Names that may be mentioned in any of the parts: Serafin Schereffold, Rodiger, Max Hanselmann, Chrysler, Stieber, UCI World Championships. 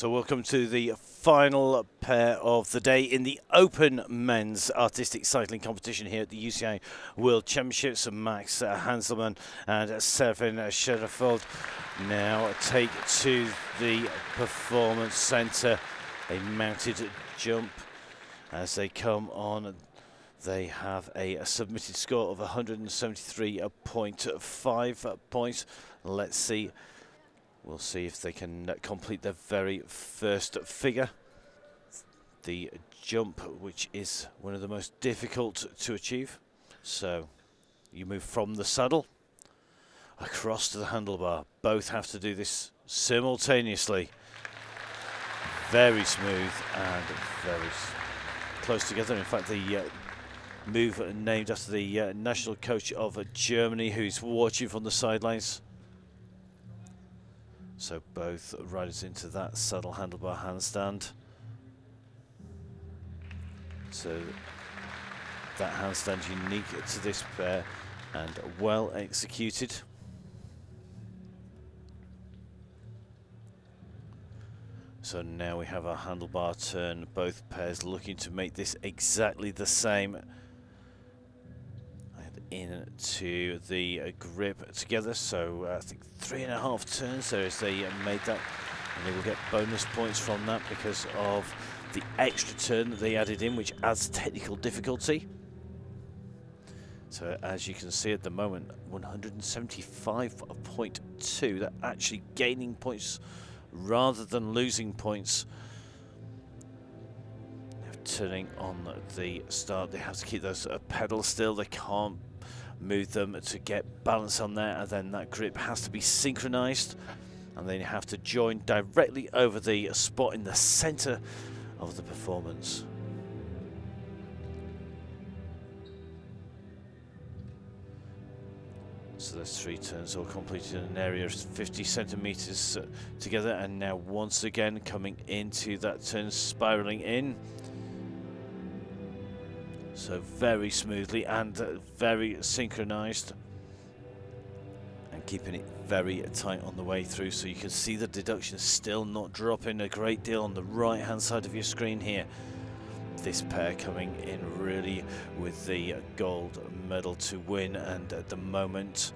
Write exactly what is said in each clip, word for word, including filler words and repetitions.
So welcome to the final pair of the day in the open men's artistic cycling competition here at the U C I World Championships. Max Hanselmann and Serafin Schereffold now take to the performance centre. A mounted jump as they come on. They have a submitted score of one hundred seventy-three point five points. Let's see. We'll see if they can complete their very first figure. The jump, which is one of the most difficult to achieve. So you move from the saddle across to the handlebar. Both have to do this simultaneously. Very smooth and very close together. In fact, the uh, move named after the uh, national coach of uh, Germany, who's watching from the sidelines. So both riders into that saddle handlebar handstand. So that handstand unique to this pair and well executed. So now we have our handlebar turn. Both pairs looking to make this exactly the same. And into the uh, grip together. So uh, I think three and a half turns there as they uh, made that. And they will get bonus points from that because of the extra turn that they added in, which adds technical difficulty. So as you can see at the moment, one hundred seventy-five point two. They're actually gaining points rather than losing points. Now turning on the start, they have to keep those uh, pedals still. They can't move them to get balance on there, and then that grip has to be synchronized, and they have to join directly over the spot in the center of the performance. So there's three turns all completed in an area of fifty centimetres uh, together, and now once again coming into that turn, spiralling in. So very smoothly and uh, very synchronised, and keeping it very tight on the way through. So you can see the deduction still not dropping a great deal on the right hand side of your screen here. This pair coming in really with the gold medal to win, and at the moment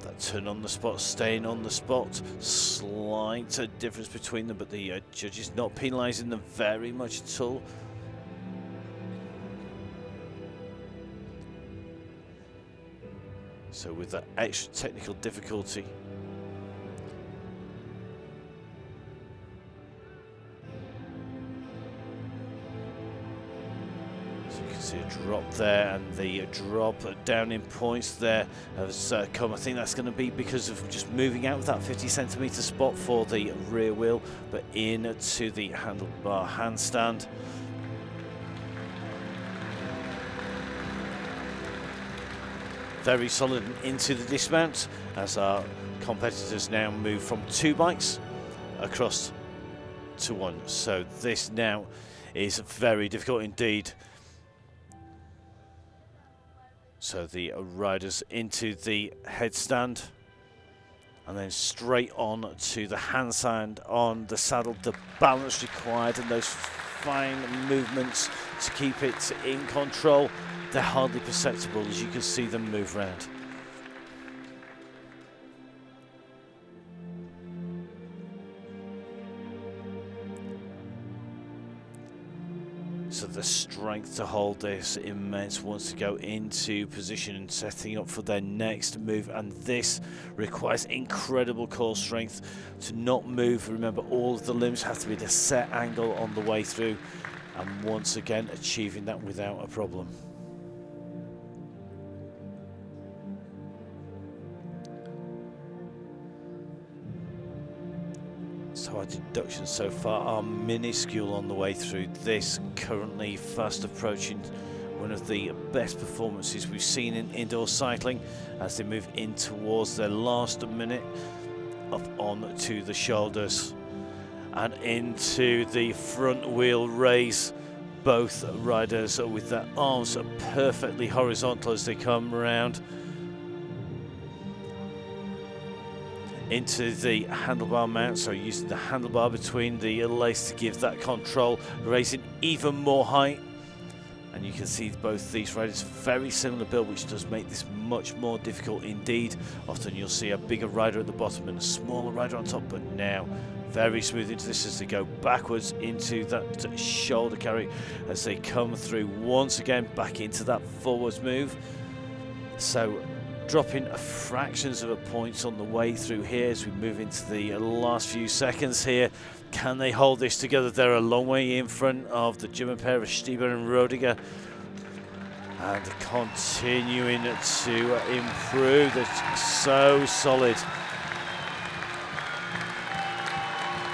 that turn on the spot, staying on the spot, slight difference between them, but the uh, judges not penalising them very much at all. So with that extra technical difficulty, a drop there, and the drop down in points there has uh, come. I think that's going to be because of just moving out of that fifty centimetre spot for the rear wheel, but in to the handlebar handstand. Very solid into the dismount as our competitors now move from two bikes across to one. So this now is very difficult indeed. So the riders into the headstand, and then straight on to the handstand on the saddle. The balance required and those fine movements to keep it in control, they're hardly perceptible as you can see them move around. So the strength to hold this immense, wants to go into position and setting up for their next move, and this requires incredible core strength to not move. Remember, all of the limbs have to be at a set angle on the way through, and once again achieving that without a problem. So our deductions so far are minuscule on the way through this, currently fast approaching one of the best performances we've seen in indoor cycling as they move in towards their last minute, up on to the shoulders and into the front wheel raise. Both riders with their arms perfectly horizontal as they come round. into the handlebar mount, so using the handlebar between the legs to give that control, raising even more height. And you can see both these riders very similar build, which does make this much more difficult indeed. Often you'll see a bigger rider at the bottom and a smaller rider on top, but now very smooth into this as they go backwards into that shoulder carry as they come through once again back into that forwards move. So dropping fractions of a point on the way through here as we move into the last few seconds here. Can they hold this together? They're a long way in front of the German pair of Stieber and Rodiger. And continuing to improve. That's so solid.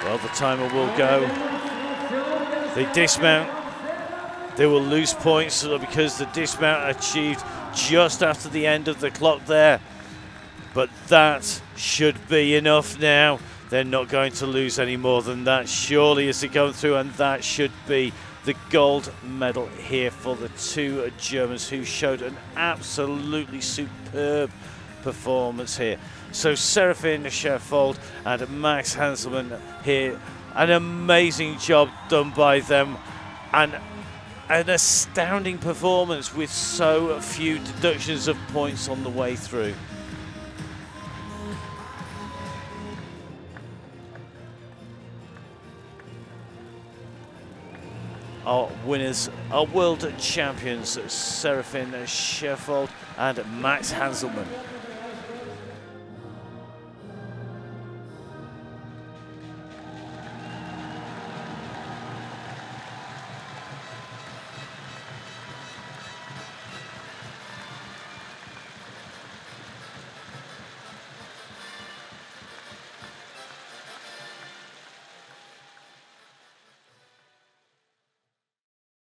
Well, the timer will go. They dismount. They will lose points because the dismount achieved just after the end of the clock there. But that should be enough now. They're not going to lose any more than that, surely, as they go through, and that should be the gold medal here for the two Germans who showed an absolutely superb performance here. So Serafin Schereffold and Max Hanselmann here, an amazing job done by them, and an astounding performance with so few deductions of points on the way through. Our winners, our world champions, Serafin Schereffold and Max Hanselmann.